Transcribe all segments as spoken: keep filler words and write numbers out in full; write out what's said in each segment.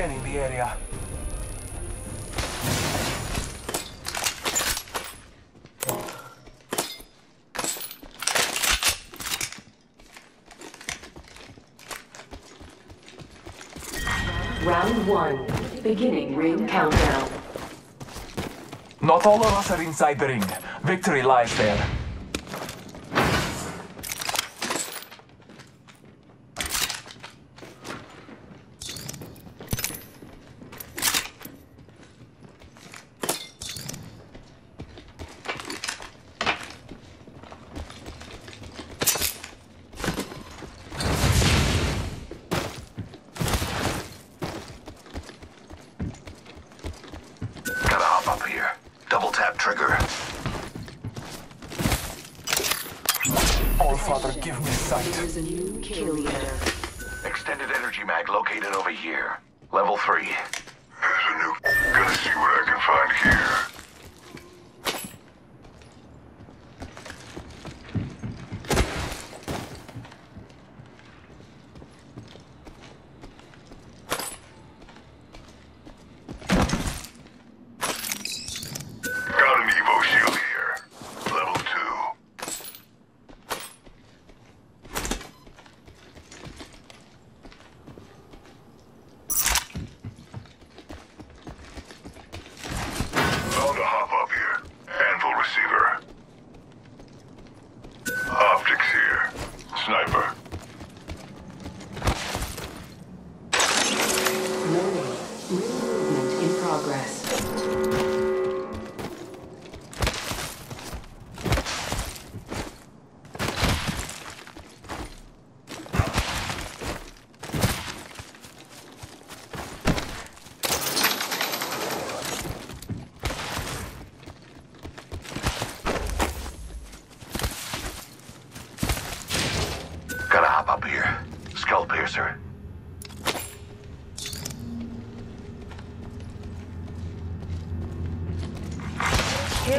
scanning the area. Round one, beginning ring countdown. Not all of us are inside the ring. Victory lies there.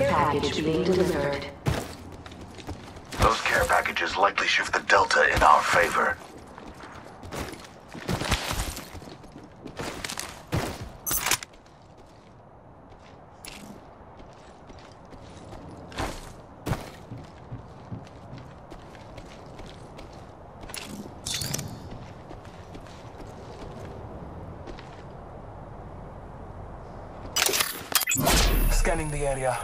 Package being delivered. Those care packages likely shift the delta in our favor. Scanning the area.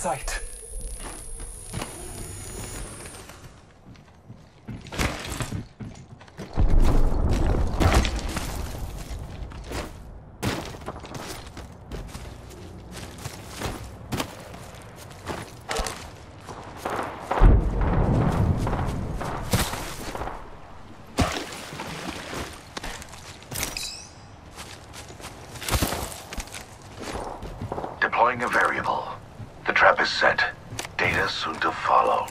Sight. Deploying a variable. The trap is set. Data soon to follow.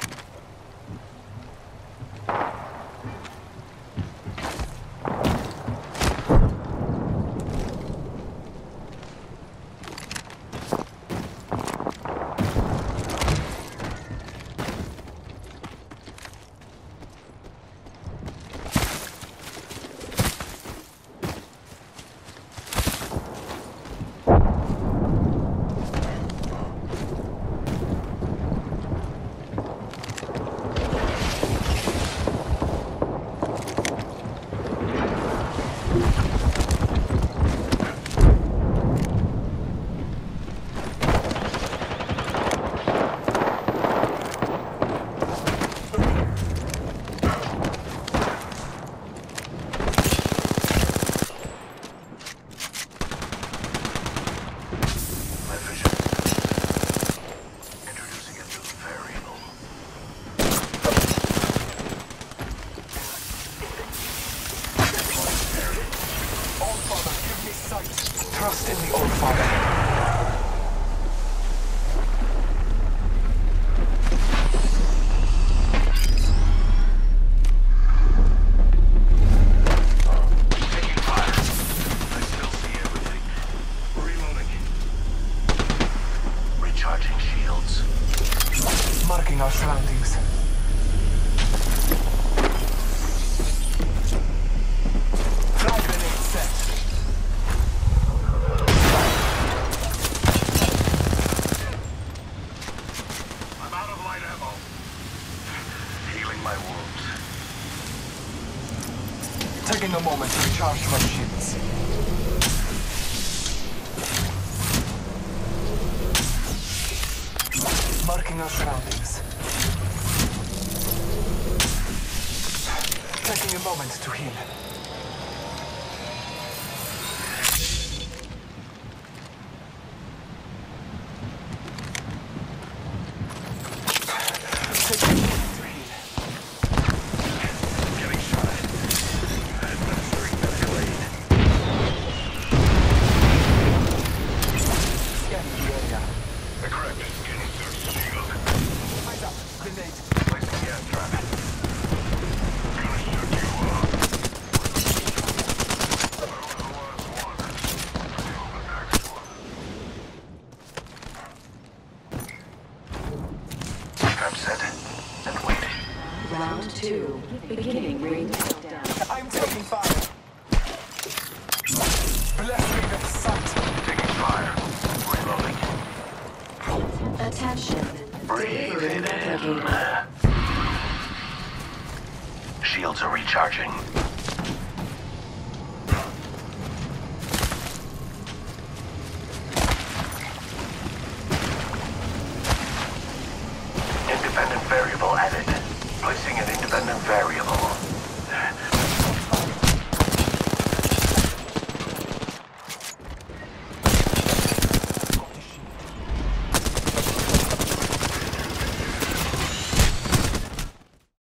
trust in the old father. Taking a moment to recharge my shields. Marking our surroundings. Taking a moment to heal. Two, beginning ring countdown. I'm taking fire. Blessing of sight. Taking fire. Reloading. Attention. Breathe it in. Shields are recharging.